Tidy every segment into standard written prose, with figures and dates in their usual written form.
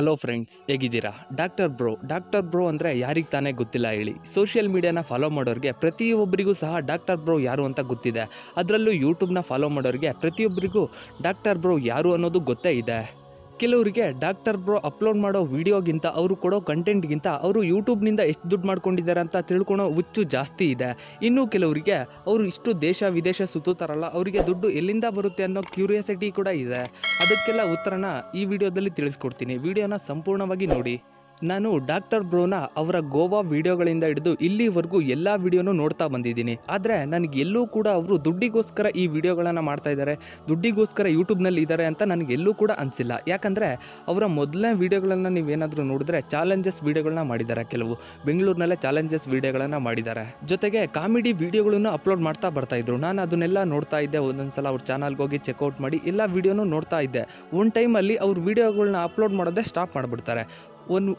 Hello friends, ಹೇಗಿದ್ದೀರಾ? Doctor bro ಅಂದರೆ ಯಾರಿಗೆ ತಾನೇ ಗೊತ್ತಿಲ್ಲ ಹೇಳಿ. ಸೋಷಿಯಲ್ ಮೀಡಿಯಾನ ಫಾಲೋ ಮಾಡೋರಿಗೆ ಪ್ರತಿಯೊಬ್ಬರಿಗೂ ಸಹ ಡಾಕ್ಟರ್ ಬ್ರೋ ಯಾರು ಅಂತ ಗೊತ್ತಿದೆ. ಅದರಲ್ಲೂ ಯೂಟ್ಯೂಬ್ನ ಫಾಲೋ ಮಾಡೋರಿಗೆ ಪ್ರತಿಯೊಬ್ಬರಿಗೂ ಡಾಕ್ಟರ್ ಬ್ರೋ ಯಾರು ಅನ್ನೋದು ಗೊತ್ತೇ ಇದೆ. ಕೆಲವರಿಗೆ ಡಾಕ್ಟರ್ ಬ್ರೋ ಅಪ್ಲೋಡ್ ಮಾಡೋ ವೀಡಿಯೋಗಿಂತ, ಅವರು ಕೊಡೋ ಕಂಟೆಂಟ್ಗಿಂತ ಅವರು ಯೂಟ್ಯೂಬ್ನಿಂದ ಎಷ್ಟು ದುಡ್ಡು ಮಾಡ್ಕೊಂಡಿದ್ದಾರೆ ಅಂತ ತಿಳ್ಕೊಳೋ ಹುಚ್ಚು ಜಾಸ್ತಿ ಇದೆ. ಇನ್ನೂ ಕೆಲವರಿಗೆ ಅವರು ಇಷ್ಟು ದೇಶ ವಿದೇಶ ಸುತ್ತುತ್ತಾರಲ್ಲ, ಅವರಿಗೆ ದುಡ್ಡು ಎಲ್ಲಿಂದ ಬರುತ್ತೆ ಅನ್ನೋ ಕ್ಯೂರಿಯಾಸಿಟಿ ಕೂಡ ಇದೆ. ಅದಕ್ಕೆಲ್ಲ ಉತ್ತರನ ಈ ವಿಡಿಯೋದಲ್ಲಿ ತಿಳಿಸ್ಕೊಡ್ತೀನಿ. ವಿಡಿಯೋನ ಸಂಪೂರ್ಣವಾಗಿ ನೋಡಿ. ನಾನು ಡಾಕ್ಟರ್ ಬ್ರೋನ ಅವರ ಗೋವಾ ವೀಡಿಯೋಗಳಿಂದ ಹಿಡಿದು ಇಲ್ಲಿವರೆಗೂ ಎಲ್ಲ ವೀಡಿಯೋನೂ ನೋಡ್ತಾ ಬಂದಿದ್ದೀನಿ. ಆದರೆ ನನಗೆಲ್ಲೂ ಕೂಡ ಅವರು ದುಡ್ಡಿಗೋಸ್ಕರ ಈ ವಿಡಿಯೋಗಳನ್ನು ಮಾಡ್ತಾ ಇದ್ದಾರೆ, ದುಡ್ಡಿಗೋಸ್ಕರ ಯೂಟ್ಯೂಬ್ನಲ್ಲಿ ಇದ್ದಾರೆ ಅಂತ ನನಗೆಲ್ಲೂ ಕೂಡ ಅನಿಸಿಲ್ಲ. ಯಾಕಂದರೆ ಅವರ ಮೊದಲನೇ ವೀಡಿಯೋಗಳನ್ನು ನೀವೇನಾದರೂ ನೋಡಿದ್ರೆ ಚಾಲೆಂಜಸ್ ವೀಡಿಯೋಗಳನ್ನ ಮಾಡಿದ್ದಾರೆ. ಕೆಲವು ಬೆಂಗಳೂರಿನಲ್ಲೇ ಚಾಲೆಂಜಸ್ ವೀಡಿಯೋಗಳನ್ನು ಮಾಡಿದ್ದಾರೆ. ಜೊತೆಗೆ ಕಾಮಿಡಿ ವೀಡಿಯೋಗಳನ್ನು ಅಪ್ಲೋಡ್ ಮಾಡ್ತಾ ಬರ್ತಾಯಿದ್ರು. ನಾನು ಅದನ್ನೆಲ್ಲ ನೋಡ್ತಾ ಇದ್ದೆ. ಒಂದೊಂದು ಸಲ ಅವ್ರ ಚಾನಲ್ಗೆ ಹೋಗಿ ಚೆಕ್ಔಟ್ ಮಾಡಿ ಎಲ್ಲ ವೀಡಿಯೋನೂ ನೋಡ್ತಾ ಇದ್ದೆ. ಒಂದು ಟೈಮಲ್ಲಿ ಅವ್ರ ವೀಡಿಯೋಗಳನ್ನ ಅಪ್ಲೋಡ್ ಮಾಡೋದೇ ಸ್ಟಾಪ್ ಮಾಡಿಬಿಡ್ತಾರೆ.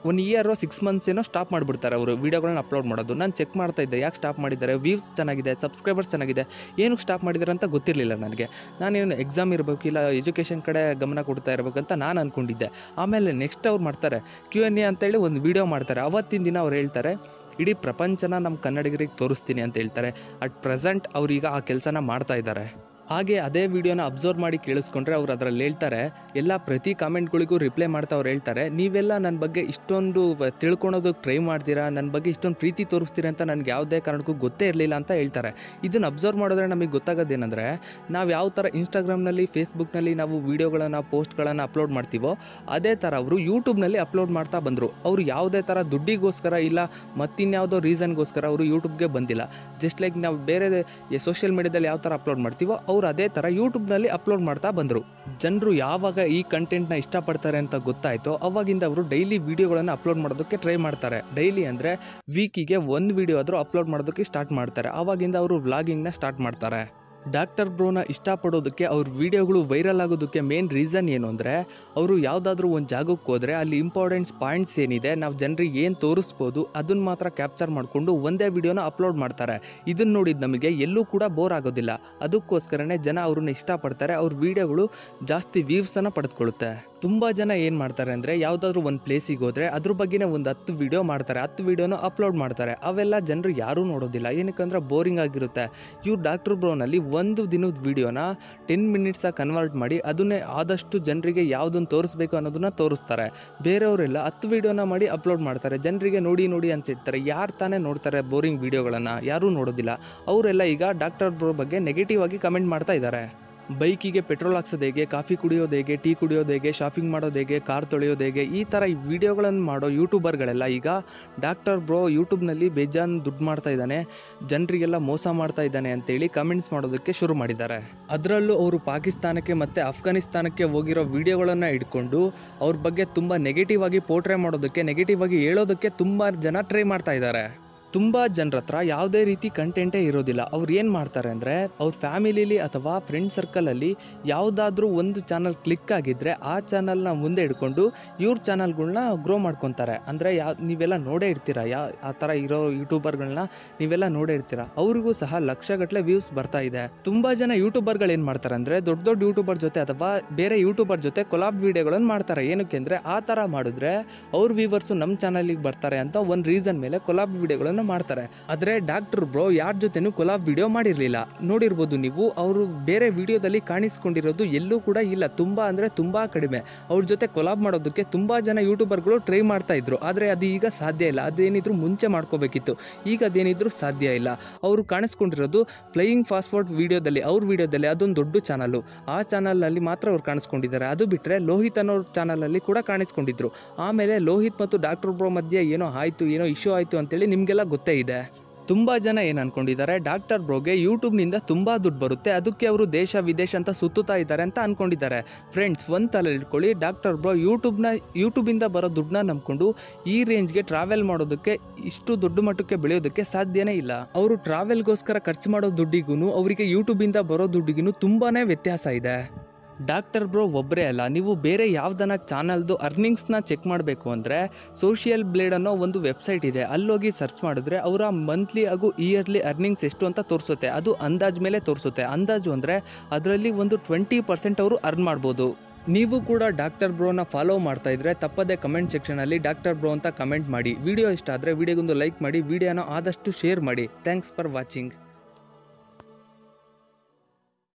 ಒನ್ ಇಯರು 6 months ಏನೋ ಸ್ಟಾಪ್ ಮಾಡಿಬಿಡ್ತಾರೆ ಅವರು ವೀಡಿಯೋಗಳನ್ನ ಅಪ್ಲೋಡ್ ಮಾಡೋದು. ನಾನು ಚೆಕ್ ಮಾಡ್ತಾಯಿದ್ದೆ, ಯಾಕೆ ಸ್ಟಾಪ್ ಮಾಡಿದ್ದಾರೆ, ವ್ಯೂಸ್ ಚೆನ್ನಾಗಿದೆ, ಸಬ್ಸ್ಕ್ರೈಬರ್ಸ್ ಚೆನ್ನಾಗಿದೆ, ಏನಕ್ಕೆ ಸ್ಟಾಪ್ ಮಾಡಿದ್ದಾರೆ ಅಂತ ಗೊತ್ತಿರಲಿಲ್ಲ ನನಗೆ. ನಾನೇನು ಎಕ್ಸಾಮ್ ಇರಬೇಕು, ಇಲ್ಲ ಎಜುಕೇಷನ್ ಕಡೆ ಗಮನ ಕೊಡ್ತಾ ಇರಬೇಕಂತ ನಾನು ಅಂದ್ಕೊಂಡಿದ್ದೆ. ಆಮೇಲೆ ನೆಕ್ಸ್ಟ್ ಅವ್ರು ಮಾಡ್ತಾರೆ Q&A ಅಂತೇಳಿ ಒಂದು ವೀಡಿಯೋ ಮಾಡ್ತಾರೆ. ಅವತ್ತಿನ ದಿನ ಅವ್ರು ಹೇಳ್ತಾರೆ, ಇಡೀ ಪ್ರಪಂಚನ ನಮ್ಮ ಕನ್ನಡಿಗರಿಗೆ ತೋರಿಸ್ತೀನಿ ಅಂತ ಹೇಳ್ತಾರೆ. ಅಟ್ ಪ್ರೆಸೆಂಟ್ ಅವ್ರೀಗ ಆ ಕೆಲಸನ ಮಾಡ್ತಾ ಇದ್ದಾರೆ. ಹಾಗೆ ಅದೇ ವಿಡಿಯೋನ ಅಬ್ಸರ್ವ್ ಮಾಡಿ ಕೇಳಿಸ್ಕೊಂಡ್ರೆ ಅವ್ರು ಅದರಲ್ಲಿ ಹೇಳ್ತಾರೆ, ಎಲ್ಲ ಪ್ರತಿ ಕಾಮೆಂಟ್ಗಳಿಗೂ ರಿಪ್ಲೈ ಮಾಡ್ತಾ ಅವ್ರು ಹೇಳ್ತಾರೆ, ನೀವೆಲ್ಲ ನನ್ನ ಬಗ್ಗೆ ಇಷ್ಟೊಂದು ತಿಳ್ಕೊಳೋದಕ್ಕೆ ಟ್ರೈ ಮಾಡ್ತೀರಾ, ನನ್ನ ಬಗ್ಗೆ ಇಷ್ಟೊಂದು ಪ್ರೀತಿ ತೋರಿಸ್ತೀರಾ ಅಂತ ನನಗೆ ಯಾವುದೇ ಕಾರಣಕ್ಕೂ ಗೊತ್ತೇ ಇರಲಿಲ್ಲ ಅಂತ ಹೇಳ್ತಾರೆ. ಇದನ್ನು ಅಬ್ಸರ್ವ್ ಮಾಡಿದ್ರೆ ನಮಗೆ ಗೊತ್ತಾಗೋದೇನೆಂದರೆ, ನಾವು ಯಾವ ಥರ ಇನ್ಸ್ಟಾಗ್ರಾಮ್ನಲ್ಲಿ, ಫೇಸ್ಬುಕ್ನಲ್ಲಿ ನಾವು ವೀಡಿಯೋಗಳನ್ನು, ಪೋಸ್ಟ್ಗಳನ್ನು ಅಪ್ಲೋಡ್ ಮಾಡ್ತೀವೋ ಅದೇ ಥರ ಅವರು ಯೂಟ್ಯೂಬ್ನಲ್ಲಿ ಅಪ್ಲೋಡ್ ಮಾಡ್ತಾ ಬಂದರು. ಅವರು ಯಾವುದೇ ಥರ ದುಡ್ಡಿಗೋಸ್ಕರ ಇಲ್ಲ ಮತ್ತಿನ್ಯಾವುದೋ ರೀಸನ್ಗೋಸ್ಕರ ಅವರು ಯೂಟ್ಯೂಬ್ಗೆ ಬಂದಿಲ್ಲ. ಜಸ್ಟ್ ಲೈಕ್ ನಾವು ಬೇರೆ ಸೋಷಿಯಲ್ ಮೀಡಿಯಾದಲ್ಲಿ ಯಾವ ಥರ ಅಪ್ಲೋಡ್ ಮಾಡ್ತೀವೋ ಅದೇ ಥರ ಯೂಟ್ಯೂಬ್ನಲ್ಲಿ ಅಪ್ಲೋಡ್ ಮಾಡ್ತಾ ಬಂದರು. ಜನರು ಯಾವಾಗ ಈ ಕಂಟೆಂಟ್ನ ಇಷ್ಟಪಡ್ತಾರೆ ಅಂತ ಗೊತ್ತಾಯಿತೋ ಅವಾಗಿಂದ ಅವರು ಡೈಲಿ ವೀಡಿಯೋಗಳನ್ನು ಅಪ್ಲೋಡ್ ಮಾಡೋದಕ್ಕೆ ಟ್ರೈ ಮಾಡ್ತಾರೆ. ಡೈಲಿ ಅಂದರೆ ವೀಕಿಗೆ ಒಂದು ವೀಡಿಯೋ ಆದರೂ ಅಪ್ಲೋಡ್ ಮಾಡೋದಕ್ಕೆ ಸ್ಟಾರ್ಟ್ ಮಾಡ್ತಾರೆ. ಆವಾಗಿಂದ ಅವರು ವ್ಲಾಗಿಂಗ್ನ ಸ್ಟಾರ್ಟ್ ಮಾಡ್ತಾರೆ. ಡಾಕ್ಟರ್ ಬ್ರೋನ ಇಷ್ಟಪಡೋದಕ್ಕೆ, ಅವ್ರ ವೀಡಿಯೋಗಳು ವೈರಲ್ ಆಗೋದಕ್ಕೆ ಮೇನ್ ರೀಸನ್ ಏನು ಅಂದರೆ, ಅವರು ಯಾವುದಾದ್ರೂ ಒಂದು ಜಾಗಕ್ಕೆ ಹೋದರೆ ಅಲ್ಲಿ ಇಂಪಾರ್ಟೆಂಟ್ಸ್ ಪಾಯಿಂಟ್ಸ್ ಏನಿದೆ, ನಾವು ಜನರಿಗೆ ಏನು ತೋರಿಸ್ಬೋದು ಅದನ್ನು ಮಾತ್ರ ಕ್ಯಾಪ್ಚರ್ ಮಾಡಿಕೊಂಡು ಒಂದೇ ವೀಡಿಯೋನ ಅಪ್ಲೋಡ್ ಮಾಡ್ತಾರೆ. ಇದನ್ನು ನೋಡಿದ ನಮಗೆ ಎಲ್ಲೂ ಕೂಡ ಬೋರ್ ಆಗೋದಿಲ್ಲ. ಅದಕ್ಕೋಸ್ಕರನೇ ಜನ ಅವ್ರನ್ನ ಇಷ್ಟಪಡ್ತಾರೆ. ಅವ್ರ ವೀಡಿಯೋಗಳು ಜಾಸ್ತಿ ವ್ಯೂವ್ಸನ್ನು ಪಡೆದುಕೊಳ್ಳುತ್ತೆ. ತುಂಬ ಜನ ಏನು ಮಾಡ್ತಾರೆ ಅಂದರೆ, ಯಾವುದಾದ್ರೂ ಒಂದು ಪ್ಲೇಸಿಗೆ ಹೋದರೆ ಅದ್ರ ಬಗ್ಗೆನೇ ಒಂದು 10 ವಿಡಿಯೋ ಮಾಡ್ತಾರೆ, 10 ವಿಡಿಯೋನ ಅಪ್ಲೋಡ್ ಮಾಡ್ತಾರೆ. ಅವೆಲ್ಲ ಜನರು ಯಾರೂ ನೋಡೋದಿಲ್ಲ. ಏನಕ್ಕಂದ್ರೆ ಬೋರಿಂಗ್ ಆಗಿರುತ್ತೆ. ಇವ್ರು ಡಾಕ್ಟರ್ ಬ್ರೋನಲ್ಲಿ ಒಂದು ದಿನದ ವೀಡಿಯೋನ 10 minutes ಕನ್ವರ್ಟ್ ಮಾಡಿ ಅದನ್ನೇ ಆದಷ್ಟು ಜನರಿಗೆ ಯಾವುದನ್ನು ತೋರಿಸ್ಬೇಕು ಅನ್ನೋದನ್ನು ತೋರಿಸ್ತಾರೆ. ಬೇರೆಯವರೆಲ್ಲ 10 ವಿಡಿಯೋನ ಮಾಡಿ ಅಪ್ಲೋಡ್ ಮಾಡ್ತಾರೆ. ಜನರಿಗೆ ನೋಡಿ ನೋಡಿ ಅಂತ ಇರ್ತಾರೆ. ಯಾರು ತಾನೇ ನೋಡ್ತಾರೆ ಬೋರಿಂಗ್ ವೀಡಿಯೋಗಳನ್ನು? ಯಾರೂ ನೋಡೋದಿಲ್ಲ. ಅವರೆಲ್ಲ ಈಗ ಡಾಕ್ಟರ್ ಬ್ರೋ ಬಗ್ಗೆ ನೆಗೆಟಿವ್ ಆಗಿ ಕಮೆಂಟ್ ಮಾಡ್ತಾ ಇದ್ದಾರೆ. ಬೈಕಿಗೆ ಪೆಟ್ರೋಲ್ ಹಾಕ್ಸೋದು ಹೇಗೆ, ಕಾಫಿ ಕುಡಿಯೋದು ಹೇಗೆ, ಟೀ ಕುಡಿಯೋದು ಹೇಗೆ, ಶಾಪಿಂಗ್ ಮಾಡೋದು ಹೇಗೆ, ಕಾರ್ ತೊಳೆಯೋದು ಹೇಗೆ, ಈ ಥರ ವಿಡಿಯೋಗಳನ್ನು ಮಾಡೋ ಯೂಟ್ಯೂಬರ್ಗಳೆಲ್ಲ ಈಗ ಡಾಕ್ಟರ್ ಬ್ರೋ ಯೂಟ್ಯೂಬ್ನಲ್ಲಿ ಬೇಜಾನ್ ದುಡ್ಡು ಮಾಡ್ತಾ ಇದ್ದಾನೆ, ಜನರಿಗೆಲ್ಲ ಮೋಸ ಮಾಡ್ತಾ ಇದ್ದಾನೆ ಅಂತೇಳಿ ಕಮೆಂಟ್ಸ್ ಮಾಡೋದಕ್ಕೆ ಶುರು ಮಾಡಿದ್ದಾರೆ. ಅದರಲ್ಲೂ ಅವರು ಪಾಕಿಸ್ತಾನಕ್ಕೆ ಮತ್ತು ಅಫ್ಘಾನಿಸ್ತಾನಕ್ಕೆ ಹೋಗಿರೋ ವಿಡಿಯೋಗಳನ್ನು ಇಟ್ಕೊಂಡು ಅವ್ರ ಬಗ್ಗೆ ತುಂಬ ನೆಗೆಟಿವ್ ಆಗಿ ಪೋರ್ಟ್ರೇ ಮಾಡೋದಕ್ಕೆ, ನೆಗೆಟಿವ್ ಆಗಿ ಹೇಳೋದಕ್ಕೆ ತುಂಬ ಜನ ಟ್ರೈ ಮಾಡ್ತಾ ಇದ್ದಾರೆ. ತುಂಬ ಜನರ ಹತ್ರ ಯಾವುದೇ ರೀತಿ ಕಂಟೆಂಟೇ ಇರೋದಿಲ್ಲ. ಅವ್ರು ಏನು ಮಾಡ್ತಾರೆ ಅಂದರೆ, ಅವ್ರ ಫ್ಯಾಮಿಲಿಲಿ ಅಥವಾ ಫ್ರೆಂಡ್ ಸರ್ಕಲಲ್ಲಿ ಯಾವುದಾದ್ರೂ ಒಂದು ಚಾನಲ್ ಕ್ಲಿಕ್ ಆಗಿದ್ದರೆ ಆ ಚಾನಲ್ನ ಮುಂದೆ ಇಟ್ಕೊಂಡು ಇವ್ರ ಚಾನಲ್ಗಳನ್ನ ಗ್ರೋ ಮಾಡ್ಕೊತಾರೆ. ಅಂದರೆ ನೀವೆಲ್ಲ ನೋಡೇ ಇರ್ತೀರ, ಆ ಥರ ಇರೋ ಯೂಟ್ಯೂಬರ್ಗಳನ್ನ ನೀವೆಲ್ಲ ನೋಡೇ ಇರ್ತೀರ. ಅವ್ರಿಗೂ ಸಹ ಲಕ್ಷಗಟ್ಟಲೆ ವ್ಯೂಸ್ ಬರ್ತಾ ಇದೆ. ತುಂಬ ಜನ ಯೂಟ್ಯೂಬರ್ಗಳು ಏನು ಮಾಡ್ತಾರೆ ಅಂದರೆ, ದೊಡ್ಡ ದೊಡ್ಡ ಯೂಟ್ಯೂಬರ್ ಜೊತೆ ಅಥವಾ ಬೇರೆ ಯೂಟ್ಯೂಬರ್ ಜೊತೆ ಕೊಲಾಬ್ ವೀಡಿಯೋಗಳನ್ನು ಮಾಡ್ತಾರೆ. ಏನಕ್ಕೆ ಅಂದರೆ, ಆ ಥರ ಮಾಡಿದ್ರೆ ಅವ್ರ ವ್ಯೂವರ್ಸು ನಮ್ಮ ಚಾನಲಿಗೆ ಬರ್ತಾರೆ ಅಂತ ಒಂದು ರೀಸನ್ ಮೇಲೆ ಕೊಲಾಬ್ ವೀಡಿಯೋಗಳನ್ನು ಮಾಡ್ತಾರೆ. ಆದರೆ ಡಾಕ್ಟರ್ ಬ್ರೋ ಯಾರ ಜೊತೆನೂ ಕೊಲಾಬ್ ವಿಡಿಯೋ ಮಾಡಿರಲಿಲ್ಲ. ನೋಡಿರ್ಬೋದು ನೀವು, ಅವರು ಬೇರೆ ವಿಡಿಯೋದಲ್ಲಿ ಕಾಣಿಸ್ಕೊಂಡಿರೋದು ಎಲ್ಲೂ ಕೂಡ ಇಲ್ಲ. ತುಂಬಾ ಅಂದರೆ ತುಂಬಾ ಕಡಿಮೆ. ಅವ್ರ ಜೊತೆ ಕೊಲಾಬ್ ಮಾಡೋದಕ್ಕೆ ತುಂಬಾ ಜನ ಯೂಟ್ಯೂಬರ್ಗಳು ಟ್ರೈ ಮಾಡ್ತಾ ಇದ್ರು. ಆದರೆ ಅದು ಈಗ ಸಾಧ್ಯ ಇಲ್ಲ. ಅದೇನಿದ್ರು ಮುಂಚೆ ಮಾಡ್ಕೋಬೇಕಿತ್ತು, ಈಗ ಅದೇನಿದ್ರು ಸಾಧ್ಯ ಇಲ್ಲ. ಅವರು ಕಾಣಿಸ್ಕೊಂಡಿರೋದು ಫ್ಲೈಯಿಂಗ್ ಫಾಸ್ಟ್ಫೋರ್ಡ್ ವಿಡಿಯೋದಲ್ಲಿ, ಅವ್ರ ವಿಡಿಯೋದಲ್ಲಿ, ಅದೊಂದು ದೊಡ್ಡ ಚಾನಲ್, ಆ ಚಾನಲ್ನಲ್ಲಿ ಮಾತ್ರ ಅವ್ರು ಕಾಣಿಸ್ಕೊಂಡಿದ್ದಾರೆ. ಅದು ಬಿಟ್ಟರೆ ಲೋಹಿತ್ ಅನ್ನೋ ಚಾನಲಲ್ಲಿ ಕೂಡ ಕಾಣಿಸ್ಕೊಂಡಿದ್ರು. ಆಮೇಲೆ ಲೋಹಿತ್ ಮತ್ತು ಡಾಕ್ಟರ್ ಬ್ರೋ ಮಧ್ಯೆ ಏನೋ ಇಶ್ಯೂ ಆಯಿತು ಅಂತೇಳಿ ನಿಮಗೆಲ್ಲ ಗೊತ್ತೇ ಇದೆ. ತುಂಬ ಜನ ಏನು ಅಂದ್ಕೊಂಡಿದ್ದಾರೆ, ಡಾಕ್ಟರ್ ಬ್ರೋಗೆ ಯೂಟ್ಯೂಬ್ನಿಂದ ತುಂಬ ದುಡ್ಡು ಬರುತ್ತೆ, ಅದಕ್ಕೆ ಅವರು ದೇಶ ವಿದೇಶ ಅಂತ ಸುತ್ತುತ್ತಾ ಇದ್ದಾರೆ ಅಂತ ಅಂದ್ಕೊಂಡಿದ್ದಾರೆ. ಫ್ರೆಂಡ್ಸ್, ಒಂದು ತಲೆ ಇಟ್ಕೊಳ್ಳಿ, ಡಾಕ್ಟರ್ ಬ್ರೋ ಯೂಟ್ಯೂಬಿಂದ ಬರೋ ದುಡ್ಡನ್ನ ನಂಬಿಕೊಂಡು ಈ ರೇಂಜ್ಗೆ ಟ್ರಾವೆಲ್ ಮಾಡೋದಕ್ಕೆ, ಇಷ್ಟು ದೊಡ್ಡ ಮಟ್ಟಕ್ಕೆ ಬೆಳೆಯೋದಕ್ಕೆ ಸಾಧ್ಯನೇ ಇಲ್ಲ. ಅವರು ಟ್ರಾವೆಲ್ಗೋಸ್ಕರ ಖರ್ಚು ಮಾಡೋ ದುಡ್ಡಿಗೂ ಅವರಿಗೆ ಯೂಟ್ಯೂಬಿಂದ ಬರೋ ದುಡ್ಡಿಗೂ ತುಂಬಾ ವ್ಯತ್ಯಾಸ ಇದೆ. ಡಾಕ್ಟರ್ ಬ್ರೋ ಒಬ್ಬರೇ ಅಲ್ಲ, ನೀವು ಬೇರೆ ಯಾವುದನ್ನ ಚಾನಲ್ದು ಅರ್ನಿಂಗ್ಸ್ನ ಚೆಕ್ ಮಾಡಬೇಕು ಅಂದರೆ ಸೋಷಿಯಲ್ ಬ್ಲೇಡ್ ಅನ್ನೋ ಒಂದು ವೆಬ್ಸೈಟ್ ಇದೆ. ಅಲ್ಲೋಗಿ ಸರ್ಚ್ ಮಾಡಿದ್ರೆ ಅವರ ಮಂತ್ಲಿ ಹಾಗೂ ಇಯರ್ಲಿ ಅರ್ನಿಂಗ್ಸ್ ಎಷ್ಟು ಅಂತ ತೋರಿಸುತ್ತೆ. ಅದು ಅಂದಾಜು ಮೇಲೆ ತೋರಿಸುತ್ತೆ. ಅಂದಾಜು ಅಂದರೆ ಅದರಲ್ಲಿ ಒಂದು 20% ಅವರು ಅರ್ನ್ ಮಾಡ್ಬೋದು. ನೀವು ಕೂಡ ಡಾಕ್ಟರ್ ಬ್ರೋನ ಫಾಲೋ ಮಾಡ್ತಾ ಇದ್ರೆ ತಪ್ಪದೆ ಕಮೆಂಟ್ ಸೆಕ್ಷನಲ್ಲಿ ಡಾಕ್ಟರ್ ಬ್ರೋ ಅಂತ ಕಮೆಂಟ್ ಮಾಡಿ. ವಿಡಿಯೋ ಇಷ್ಟ ಆದರೆ ವಿಡಿಯೋಗೊಂದು ಲೈಕ್ ಮಾಡಿ, ವಿಡಿಯೋನ ಆದಷ್ಟು ಶೇರ್ ಮಾಡಿ. Thanks for watching.